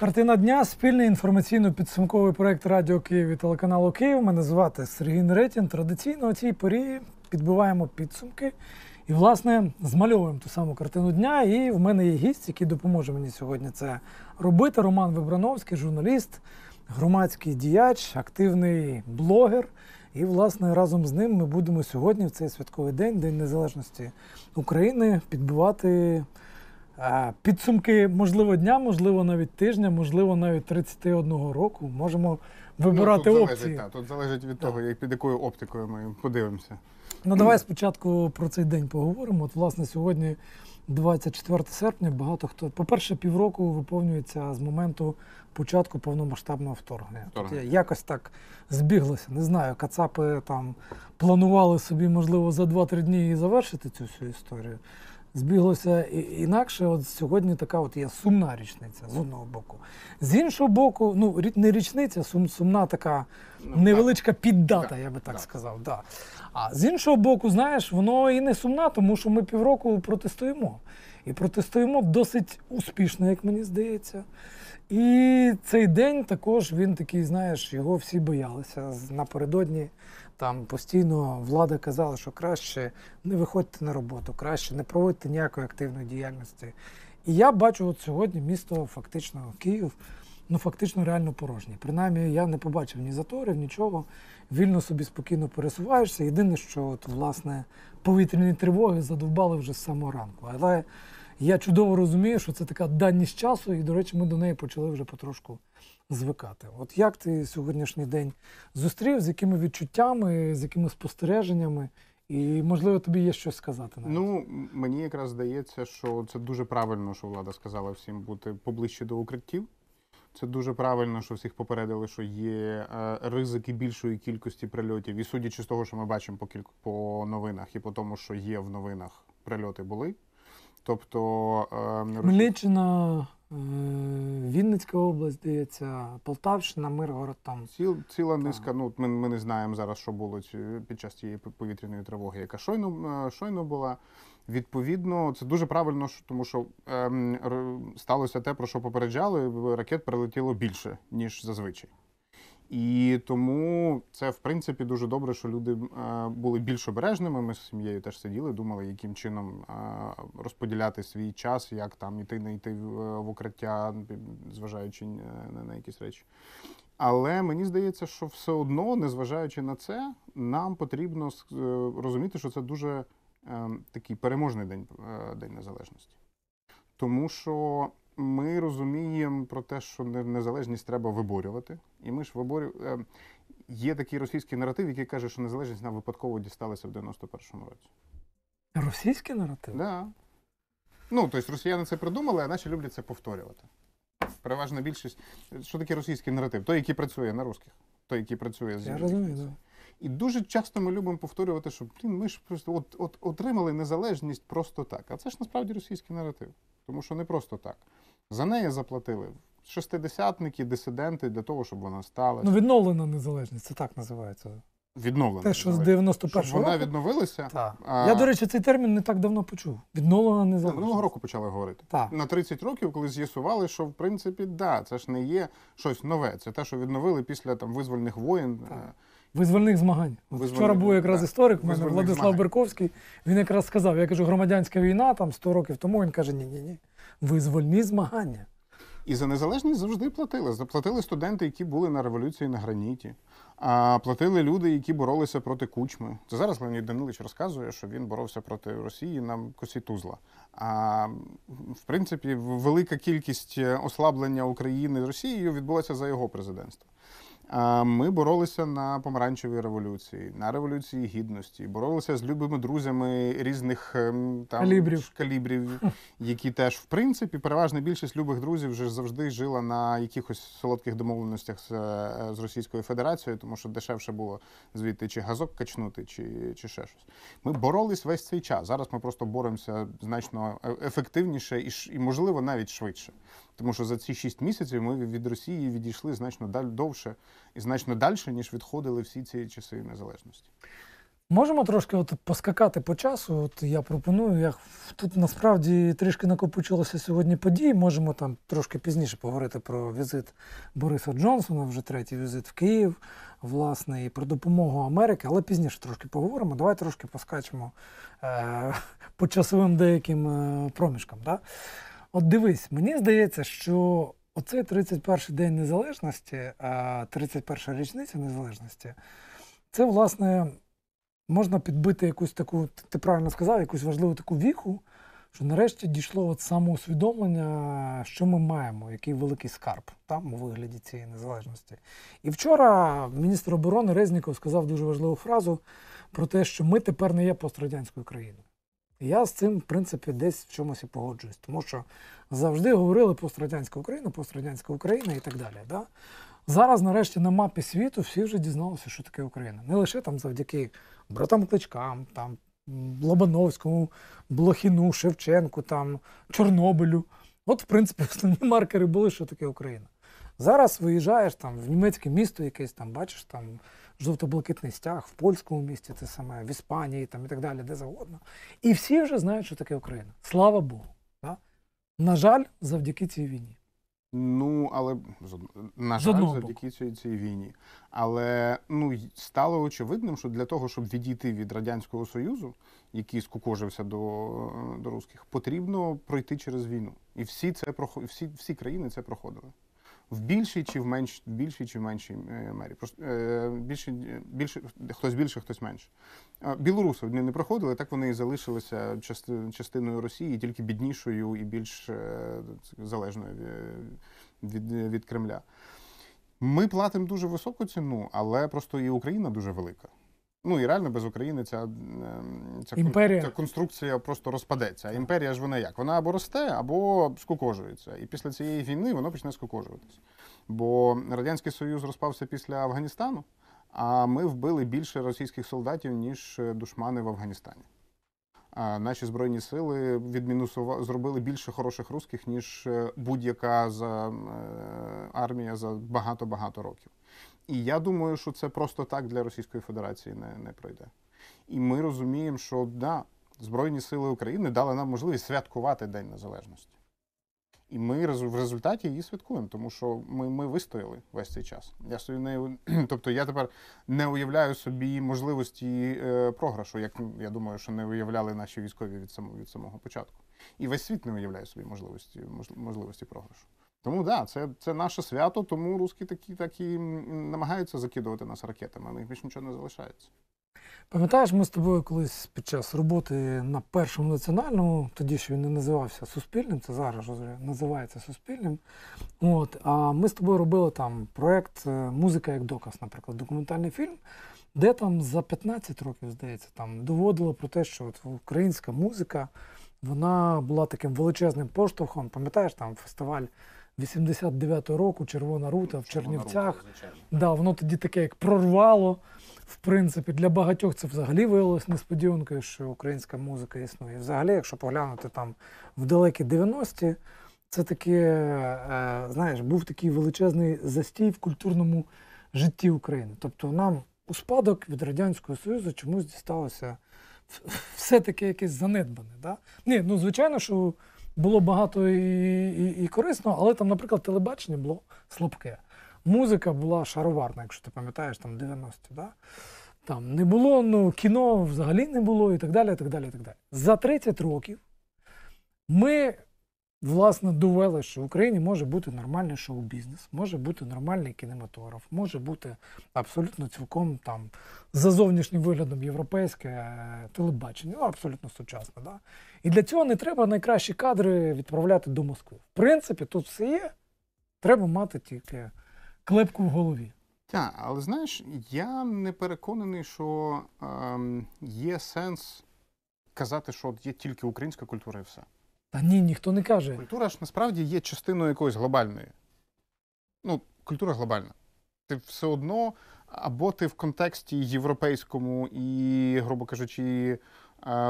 Картина дня – спільний інформаційно-підсумковий проєкт Радіо Київ і телеканалу Київ. Мене звати Сергій Неретін. Традиційно у цій порі підбиваємо підсумки і, власне, змальовуємо ту саму картину дня. І в мене є гість, який допоможе мені сьогодні це робити. Роман Вибрановський – журналіст, громадський діяч, активний блогер. І, власне, разом з ним ми будемо сьогодні, в цей святковий день, День Незалежності України, підбивати підсумки, можливо, дня, можливо, навіть тижня, можливо, навіть 31 року. Можемо вибирати опції. Тут залежить від того, під якою оптикою ми подивимося. Ну, давай спочатку про цей день поговоримо. От, власне, сьогодні 24 серпня, багато хто, по-перше, півроку виповнюється з моменту початку повномасштабного вторгнення. Якось так збіглося, не знаю, кацапи там планували собі, можливо, за 2-3 дні і завершити цю всю історію. Збіглося інакше, от сьогодні така от є сумна річниця, з одного боку. З іншого боку, ну, не річниця, сумна така невеличка піддата, я би так сказав. А з іншого боку, знаєш, воно і не сумна, тому що ми півроку протестуємо. І протестуємо досить успішно, як мені здається. І цей день також, він такий, знаєш, його всі боялися напередодні. Там постійно влада казала, що краще не виходьте на роботу, краще не проводьте ніякої активної діяльності. І я бачу от сьогодні місто фактично Київ, ну фактично реально порожнє. Принаймні я не побачив ні заторів, нічого. Вільно собі спокійно пересуваєшся. Єдине, що от, власне, повітряні тривоги задовбали вже з самого ранку. Але я чудово розумію, що це така даність часу, і, до речі, ми до неї почали вже потрошку звикати. От як ти сьогоднішній день зустрів, з якими відчуттями, з якими спостереженнями? І, можливо, тобі є щось сказати навіть? Ну, мені якраз здається, що це дуже правильно, що влада сказала всім бути поближче до укриттів. Це дуже правильно, що всіх попередили, що є ризики більшої кількості прильотів. І судячи з того, що ми бачимо по новинах і по тому, що є в новинах, прильоти були. Тобто Хмельниччина, Вінницька область, здається, Полтавщина, Миргород там. Ціла низка, ну ми не знаємо зараз, що було під час цієї повітряної тривоги, яка щойно була. Відповідно, це дуже правильно, тому що сталося те, про що попереджали, ракет прилетіло більше, ніж зазвичай. І тому це, в принципі, дуже добре, що люди були більш обережними. Ми з сім'єю теж сиділи, думали, яким чином розподіляти свій час, як там іти, не йти в укриття, зважаючи на якісь речі. Але мені здається, що все одно, незважаючи на це, нам потрібно розуміти, що це дуже такий переможний день незалежності. Тому що ми розуміємо про те, що незалежність треба виборювати. І ми ж виборюємо. Є такий російський наратив, який каже, що незалежність нам випадково дісталася в 91-му році. Російський наратив? Так. Ну, тобто росіяни це придумали, а наші люблять це повторювати. Переважна більшість. Що таке російський наратив? Той, який працює на русських. Той, який працює з... Я розумію, так. І дуже часто ми любимо повторювати, що ми ж просто отримали незалежність просто так. А це ж насправді російський наратив. Тому що не просто так. За неї заплатили шестидесятники, дисиденти для того, щоб вона стала. Ну, відновлена незалежність, це так називається. Відновлена. Те, що з 91-го року. Вона відновилася. Так. Я, до речі, цей термін не так давно почув. Відновлена незалежність. Минулого року почали говорити. Так. На 30 років, коли з'ясували, що, в принципі, да, це ж не є щось нове. Це те, що відновили після там визвольних воєн. Визвольних змагань. Вчора був якраз історик, Владислав Берковський, він якраз сказав, я кажу, громадянська війна, там 100 років тому, він каже, ні-ні-ні, визвольні змагання. І за незалежність завжди платили. Заплатили студенти, які були на революції на граніті. А платили люди, які боролися проти Кучми. Це зараз Леонід Данилович розказує, що він боровся проти Росії на косі тузла. А в принципі, велика кількість ослаблення України з Росією відбулася за його президентство. Ми боролися на помаранчевій революції, на революції гідності, боролися з любими друзями різних там калібрів, які теж, в принципі, переважна більшість любих друзів вже завжди жила на якихось солодких домовленостях з Російською Федерацією, тому що дешевше було звідти чи газок качнути, чи ще щось. Ми боролись весь цей час. Зараз ми просто боремося значно ефективніше і, можливо, навіть швидше. Тому що за ці 6 місяців ми від Росії відійшли значно довше і значно далі, ніж відходили всі ці часи незалежності. Можемо трошки от поскакати по часу. От я пропоную, тут насправді трішки накопичилося сьогодні подій. Можемо там трошки пізніше поговорити про візит Бориса Джонсона, вже третій візит в Київ, власне, і про допомогу Америки, але пізніше трошки поговоримо. Давай трошки поскачемо по часовим деяким проміжкам. Да? От дивись, мені здається, що оцей 31-й день незалежності, 31-ша річниця незалежності, це, власне, можна підбити якусь таку, ти правильно сказав, якусь важливу таку віху, що нарешті дійшло от самоусвідомлення, що ми маємо, який великий скарб там у вигляді цієї незалежності. І вчора міністр оборони Резніков сказав дуже важливу фразу про те, що ми тепер не є пострадянською країною. І я з цим, в принципі, десь в чомусь і погоджуюсь, тому що завжди говорили пострадянська Україна і так далі. Да? Зараз, нарешті, на мапі світу всі вже дізналися, що таке Україна. Не лише там завдяки братам Кличкам, там, Лобановському, Блохіну, Шевченку, там, Чорнобилю. От, в принципі, основні маркери були, що таке Україна. Зараз виїжджаєш там, в німецьке місто якесь, там, бачиш там, жовто-блакитний стяг, в польському місті це саме, в Іспанії там, і так далі, де завгодно. І всі вже знають, що таке Україна. Слава Богу. Да? На жаль, завдяки цій війні. Ну, але, на жаль, завдяки цій війні. Але стало очевидним, що для того, щоб відійти від Радянського Союзу, який скукожився до русських, потрібно пройти через війну. І всі країни це проходили. В більшій чи в меншій мері. Хтось більше, хтось менше. Білоруси вони не проходили, так вони і залишилися частиною Росії, тільки біднішою і більш залежною від Кремля. Ми платимо дуже високу ціну, але просто і Україна дуже велика. Ну і реально без України ця конструкція просто розпадеться. А імперія ж вона як? Вона або росте, або скукожується. І після цієї війни воно почне скукожуватися. Бо Радянський Союз розпався після Афганістану, а ми вбили більше російських солдатів, ніж душмани в Афганістані. А наші Збройні Сили зробили більше хороших русських, ніж будь-яка армія за багато-багато років. І я думаю, що це просто так для Російської Федерації не пройде. І ми розуміємо, що да, Збройні Сили України дали нам можливість святкувати День Незалежності. І ми в результаті її святкуємо, тому що ми вистояли весь цей час. Я тепер не уявляю собі можливості програшу, як я думаю, що не уявляли наші військові від самого початку. І весь світ не уявляє собі можливості програшу. Тому так, це наше свято, тому русські такі намагаються закидувати нас ракетами, але їх більше нічого не залишається. Пам'ятаєш, ми з тобою колись під час роботи на Першому національному, тоді ще він не називався Суспільним, це зараз вже називається Суспільним, а ми з тобою робили там проєкт «Музика як доказ», наприклад, документальний фільм, де там за 15 років, здається, доводило про те, що українська музика, вона була таким величезним поштовхом, пам'ятаєш, там фестиваль 89-го року «Червона рута» в Чернівцях. Воно тоді таке як прорвало. В принципі, для багатьох це взагалі виявилось несподіванкою, що українська музика існує. Взагалі, якщо поглянути там в далекі 90-ті, це таке, знаєш, був такий величезний застій в культурному житті України. Тобто нам у спадок від Радянського Союзу чомусь дісталося все таке якесь занедбане. Да? Ні, ну звичайно, що було багато і корисно, але там, наприклад, телебачення було слабке. Музика була шароварна, якщо ти пам'ятаєш, там 90-ті, да? Там не було, кіно взагалі не було і так далі, і так далі, і так далі. За 30 років ми, власне, довели, що в Україні може бути нормальний шоу-бізнес, може бути нормальний кінематограф, може бути абсолютно цілком там за зовнішнім виглядом європейське телебачення, абсолютно сучасне, да? І для цього не треба найкращі кадри відправляти до Москви. В принципі, тут все є, треба мати тільки клепку в голові. Так, але знаєш, я не переконаний, що є сенс казати, що є тільки українська культура і все. Та ні, ніхто не каже. Культура ж насправді є частиною якоїсь глобальної. Ну, культура глобальна. Ти все одно, або ти в контексті європейському і, грубо кажучи,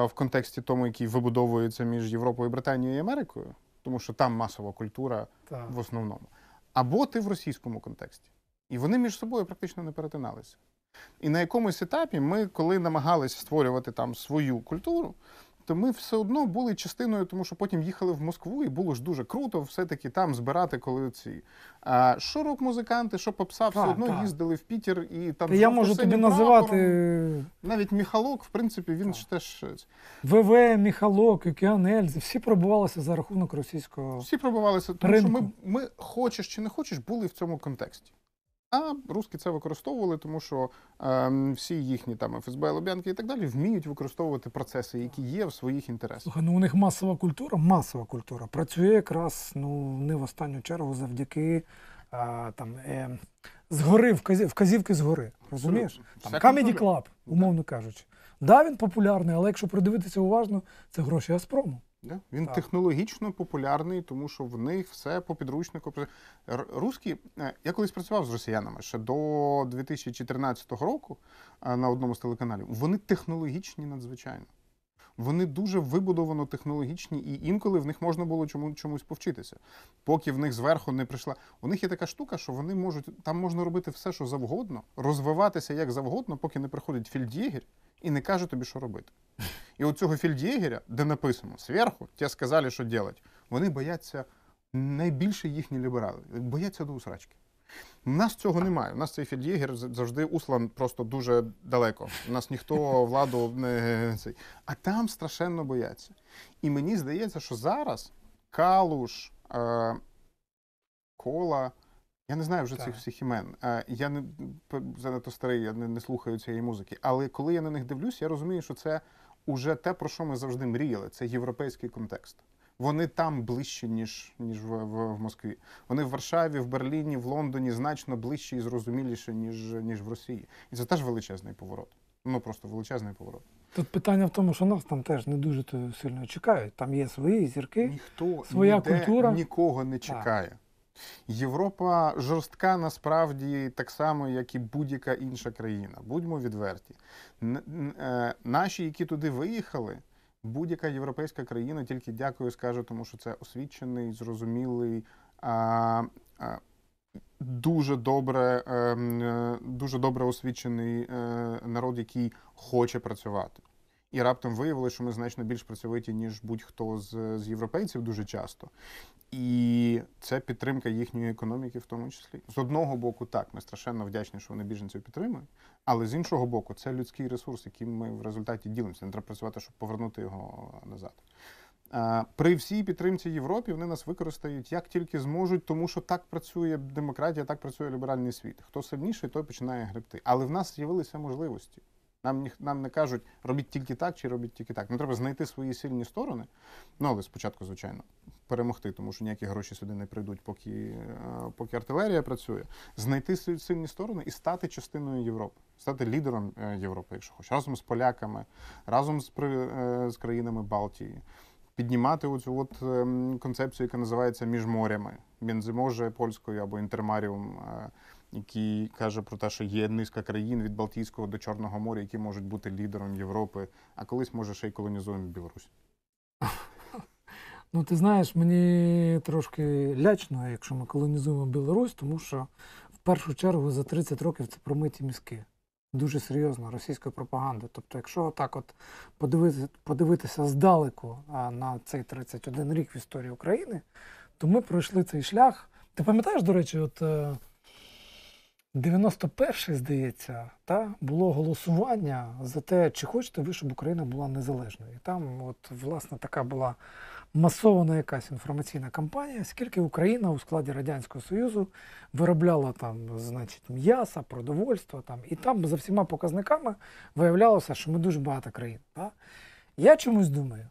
в контексті тому, який вибудовується між Європою, Британією і Америкою, тому що там масова культура в основному. Або ти в російському контексті. І вони між собою практично не перетиналися. І на якомусь етапі ми, коли намагалися створювати там свою культуру, то ми все одно були частиною, тому що потім їхали в Москву, і було ж дуже круто все-таки там збирати коли ці. А що рок-музиканти, що попса, все одно їздили в Пітер і там... Я можу тобі називати... Навіть Михалок, в принципі, він ж теж... ВВ, Михалок, КІАН, Ельзи, всі пробувалися за рахунок російського ринку. Всі пробувалися, тому що ми, хочеш чи не хочеш, були в цьому контексті. А русські це використовували, тому що всі їхні там ФСБ, Лобянки і так далі вміють використовувати процеси, які є в своїх інтересах. Слухай, ну у них масова культура працює якраз, ну, не в останню чергу завдяки згори, вказівки згори, розумієш? Камеді Клаб, умовно кажучи. Да, він популярний, але якщо придивитися уважно, це гроші Газпрому. Він технологічно популярний, тому що в них все по підручнику. Русські, я колись працював з росіянами ще до 2014 року на одному з телеканалів. Вони технологічні надзвичайно. Вони дуже вибудовано технологічні, і інколи в них можна було чомусь повчитися. Поки в них зверху не прийшла. У них є така штука, що вони можуть, там можна робити все, що завгодно, розвиватися як завгодно, поки не приходить фельд'єгер і не каже тобі, що робити. І от цього фельд'єгеря, де написано зверху, ті сказали, що робити, вони бояться найбільше їхні ліберали, бояться до усрачки. У нас цього немає. У нас цей фельд'єгер завжди услан просто дуже далеко. У нас ніхто владу не цей. А там страшенно бояться. І мені здається, що зараз Калуш, Кола, я не знаю вже цих всіх імен. Я не занадто старий, я не слухаю цієї музики. Але коли я на них дивлюсь, я розумію, що це уже те, про що ми завжди мріяли. Це європейський контекст. Вони там ближче, ніж в Москві. Вони в Варшаві, в Берліні, в Лондоні значно ближче і зрозуміліше, ніж в Росії. І це теж величезний поворот. Ну, просто величезний поворот. Тут питання в тому, що нас там теж не дуже сильно чекають. Там є свої зірки, своя культура. Ніхто нікого не чекає. Європа жорстка насправді так само, як і будь-яка інша країна. Будьмо відверті. Наші, які туди виїхали, будь-яка європейська країна тільки дякую скаже, тому що це освічений, зрозумілий, дуже добре освічений народ, який хоче працювати. І раптом виявили, що ми значно більш працьовиті, ніж будь-хто з європейців дуже часто. І це підтримка їхньої економіки в тому числі. З одного боку, так, ми страшенно вдячні, що вони біженців підтримують, але з іншого боку, це людський ресурс, яким ми в результаті ділимося. Не треба працювати, щоб повернути його назад. При всій підтримці Європи вони нас використають як тільки зможуть, тому що так працює демократія, так працює ліберальний світ. Хто сильніший, той починає гребти. Але в нас з'явилися можливості. Нам не кажуть, робіть тільки так чи робіть тільки так. Нам треба знайти свої сильні сторони, ну, але спочатку, звичайно, перемогти, тому що ніякі гроші сюди не прийдуть, поки артилерія працює. Знайти сильні сторони і стати частиною Європи, стати лідером Європи, якщо хочеш, разом з поляками, разом з країнами Балтії. Піднімати оцю концепцію, яка називається «між морями», «Міжземор'я» польською або «Інтермаріум», який каже про те, що є низка країн від Балтійського до Чорного моря, які можуть бути лідером Європи, а колись, може, ще й колонізуємо Білорусь. Ну, ти знаєш, мені трошки лячно, якщо ми колонізуємо Білорусь, тому що, в першу чергу, за 30 років це промиті мізки. Дуже серйозно російська пропаганда. Тобто, якщо так от подивитися здалеку на цей 31 рік в історії України, то ми пройшли цей шлях. Ти пам'ятаєш, до речі, от 91-й, здається, було голосування за те, чи хочете ви, щоб Україна була незалежною. І там, от, власне, така була масована якась інформаційна кампанія, скільки Україна у складі Радянського Союзу виробляла там, значить, м'яса, продовольство. Там. І там за всіма показниками виявлялося, що ми дуже багата країна. Так? Я чомусь думаю,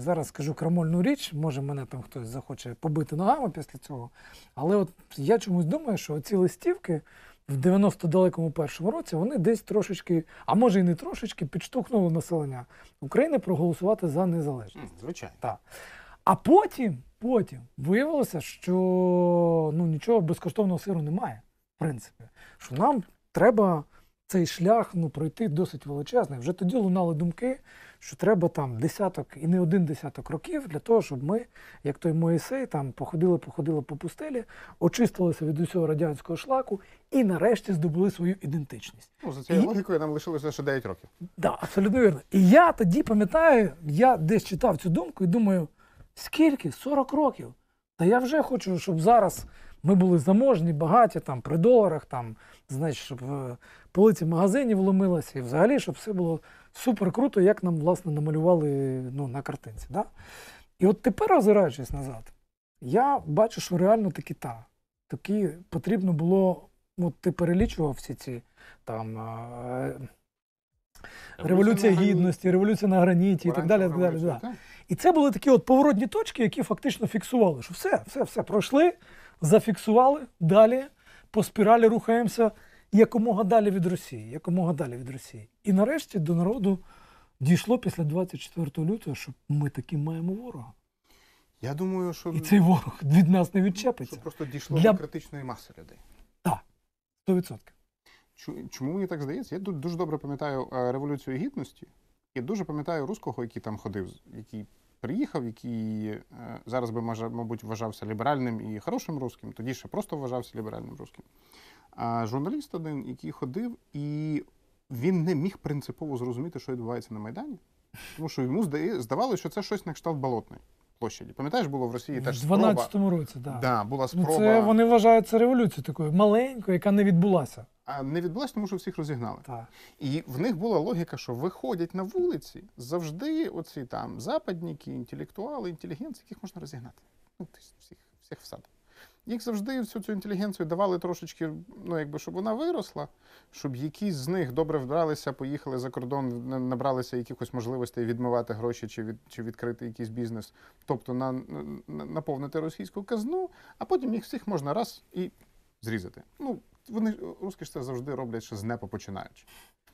зараз скажу крамольну річ, може мене там хтось захоче побити ногами після цього, але от я чомусь думаю, що ці листівки в 91-му році, вони десь трошечки, а може і не трошечки, підштовхнули населення України проголосувати за незалежність. Звичайно. Так. А потім виявилося, що нічого безкоштовного сиру немає, в принципі, що нам треба цей шлях пройти досить величезний. Вже тоді лунали думки, що треба там десяток і не один десяток років для того, щоб ми, як той Моїсей, там походили по пустелі, очистилися від усього радянського шлаку і нарешті здобули свою ідентичність. Ну, за цією логікою нам лишилося ще 9 років. Так, абсолютно вірно. І я тоді пам'ятаю, я десь читав цю думку і думаю, скільки? 40 років. Та я вже хочу, щоб зараз ми були заможні, багаті, там, при доларах, там, значить, щоб полиці магазинів ломилися, і взагалі, щоб все було супер круто, як нам, власне, намалювали, ну, на картинці, да? І от тепер, озираючись назад, я бачу, що реально такі, такі потрібно було, ну, ти перелічував всі ці, там, Революція Гідності, Революція на граніті і так далі, так далі, так далі. І це були такі от поворотні точки, які фактично фіксували, що все, пройшли, зафіксували, далі по спіралі рухаємося якомога далі від Росії, якомога далі від Росії. І нарешті до народу дійшло після 24 лютого, що ми таки маємо ворога. Я думаю, що... І цей ворог від нас не відчепиться. Це просто дійшло до критичної маси людей. Так, 100%. Чому мені так здається? Я дуже добре пам'ятаю Революцію Гідності і дуже пам'ятаю руського, який там ходив, який приїхав, який зараз би, мабуть, вважався ліберальним і хорошим русским, тоді ще просто вважався ліберальним русским. А журналіст один, який ходив, і він не міг принципово зрозуміти, що відбувається на Майдані, тому що йому здавалося, що це щось на кшталт Болотної площі. Пам'ятаєш, було в Росії теж спроба... В 12-му році, так. Так, була спроба... Це вони вважають це революцією такою маленькою, яка не відбулася. А не відбулася, тому що всіх розігнали. Так. І в них була логіка, що виходять на вулиці завжди оці там западники, інтелектуали, інтелігенці, яких можна розігнати. Ну, всіх всадок. Їх завжди всю цю інтелігенцію давали трошечки, ну, якби, щоб вона виросла, щоб якісь з них добре вдралися, поїхали за кордон, набралися якихось можливостей відмивати гроші чи відкрити якийсь бізнес, тобто наповнити російську казну, а потім їх всіх можна раз і зрізати. Ну, вони, русські ж це завжди роблять ще з непа починаючи.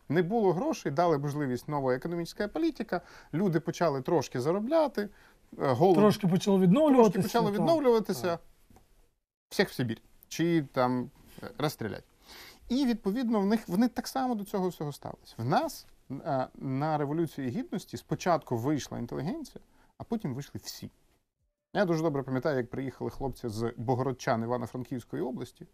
Не було грошей, дали можливість нова економічна політика, люди почали трошки заробляти, трошки почали відновлюватися, всіх в Сибір, чи там розстрілять. І, відповідно, вони так само до цього всього ставились. В нас на Революції Гідності спочатку вийшла інтелігенція, а потім вийшли всі. Я дуже добре пам'ятаю, як приїхали хлопці з Богородчан Івано-Франківської області,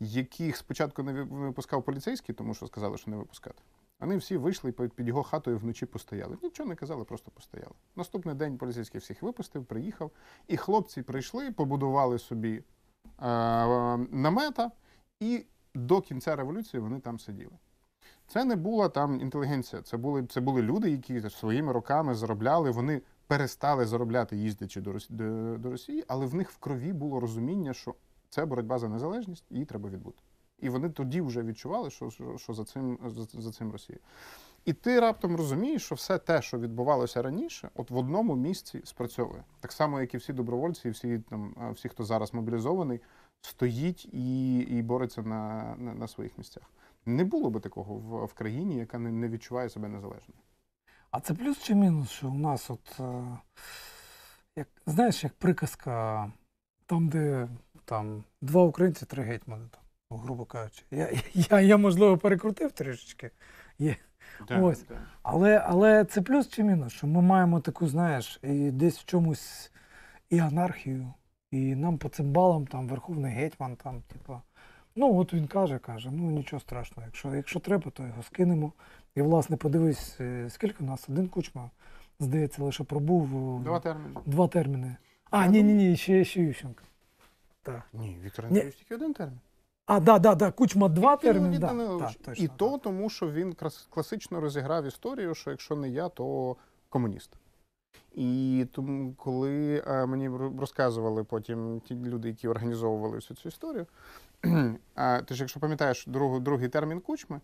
яких спочатку не випускав поліцейський, тому що сказали, що не випускати. Вони всі вийшли і під його хатою вночі постояли. Нічого не казали, просто постояли. Наступний день поліцейський всіх випустив, приїхав, і хлопці прийшли, побудували собі намета, і до кінця революції вони там сиділи. Це не була там інтелігенція, це були люди, які своїми руками заробляли, вони перестали заробляти, їздячи до Росії, але в них в крові було розуміння, що це боротьба за незалежність, її треба відбути. І вони тоді вже відчували, що за цим Росія. І ти раптом розумієш, що все те, що відбувалося раніше, от в одному місці спрацьовує. Так само, як і всі добровольці, і всі, хто зараз мобілізований, стоїть і бореться на своїх місцях. Не було би такого в країні, яка не відчуває себе незалежною. А це плюс чи мінус, що у нас от, знаєш, як приказка, там, де два українці, три гетьмани, грубо кажучи. Я можливо, перекрутив трішечки. Ось. Але це плюс чи мінус, що ми маємо таку, знаєш, і десь в чомусь і анархію, і нам по цим балам, там, верховний гетьман, там, типу, ну, от він каже, ну, нічого страшного, якщо треба, то його скинемо. І, власне, подивись, скільки у нас? Один Кучма, здається, лише пробув... Два терміни. А, ні, ще Ющенко. Ні, Віктор Андрійович тільки один термін. А, так, Кучма 2 термін, так. І то, тому що він класично розіграв історію, що якщо не я, то комуніст. І тому, коли мені розказували потім ті люди, які організовували всю цю історію, ти ж, якщо пам'ятаєш другий термін Кучми,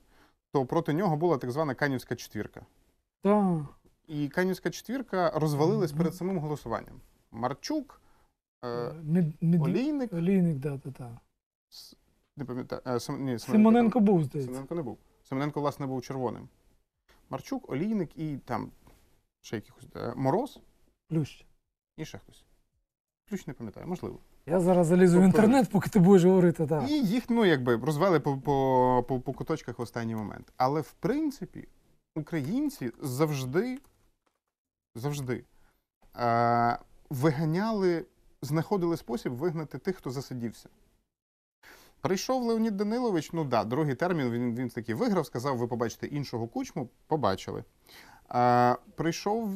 то проти нього була так звана Канівська четвірка. Так. І Канівська четвірка розвалилась перед самим голосуванням. Марчук, Олійник. Олійник, так. Не пам'ятаю, Симоненко був, здається. Симоненко не був. Симоненко, власне, був червоним. Марчук, Олійник і там ще якихось Мороз. Плющ. І ще хтось. Плющ не пам'ятаю, можливо. Я зараз залізу в інтернет, поки ти будеш говорити. Так. І їх, ну, якби, розвели по куточках в останній момент. Але, в принципі, українці завжди виганяли, знаходили спосіб вигнати тих, хто засидівся. Прийшов Леонід Данилович, ну да, другий термін, він такий виграв, сказав, ви побачите іншого Кучму, побачили. Прийшов...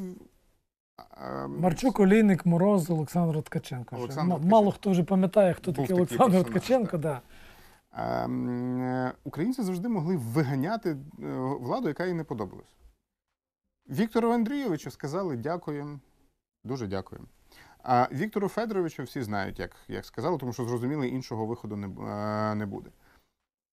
Марчук, Олійник, Мороз, Олександр Ткаченко. Мало хто вже пам'ятає, хто такий Олександр Ткаченко. Да. Українці завжди могли виганяти владу, яка їй не подобалась. Віктору Андрійовичу сказали дякуємо, дуже дякуємо. А Віктору Федоровичу всі знають, як сказали, тому що зрозуміли, іншого виходу не буде.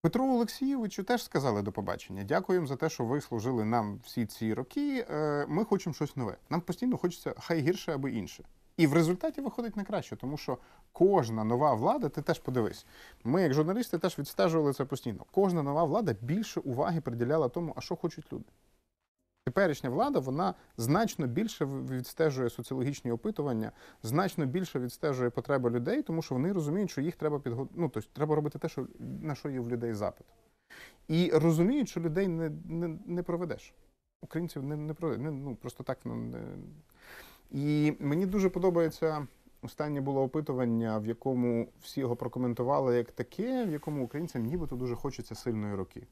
Петру Олексійовичу теж сказали до побачення. Дякуємо за те, що ви служили нам всі ці роки. Ми хочемо щось нове. Нам постійно хочеться хай гірше або інше. І в результаті виходить не краще, тому що кожна нова влада, ти теж подивись, ми як журналісти теж відстежували це постійно, кожна нова влада більше уваги приділяла тому, а що хочуть люди. Теперішня влада, вона значно більше відстежує соціологічні опитування, значно більше відстежує потреби людей, тому що вони розуміють, що їх треба підготувати, ну, тобто треба робити те, що, на що є в людей запит. І розуміють, що людей не проведеш. Українців не проведеш. Ну, просто так. І мені дуже подобається, останнє було опитування, в якому всі його прокоментували як таке, в якому українцям нібито дуже хочеться сильної руки.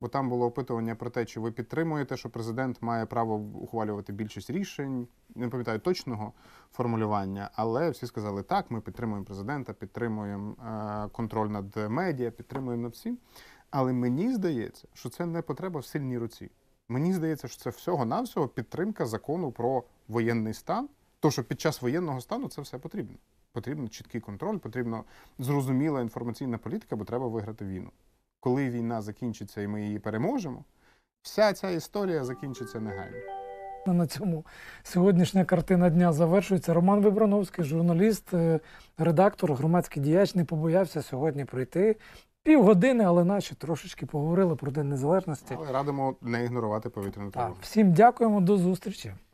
Бо там було опитування про те, чи ви підтримуєте, що президент має право ухвалювати більшість рішень, не пам'ятаю точного формулювання, але всі сказали так, ми підтримуємо президента, підтримуємо контроль над медіа, підтримуємо над всім. Але мені здається, що це не потреба в сильній руці. Мені здається, що це всього-навсього підтримка закону про воєнний стан, тому що під час воєнного стану це все потрібно. Потрібен чіткий контроль, потрібна зрозуміла інформаційна політика, бо треба виграти війну. Коли війна закінчиться і ми її переможемо, вся ця історія закінчиться негайно. На цьому сьогоднішня картина дня завершується. Роман Вибрановський, журналіст, редактор, громадський діяч, не побоявся сьогодні прийти. Півгодини, але наші трошечки поговорили про День Незалежності. Але радимо не ігнорувати повітряну тривогу. Всім дякуємо, до зустрічі.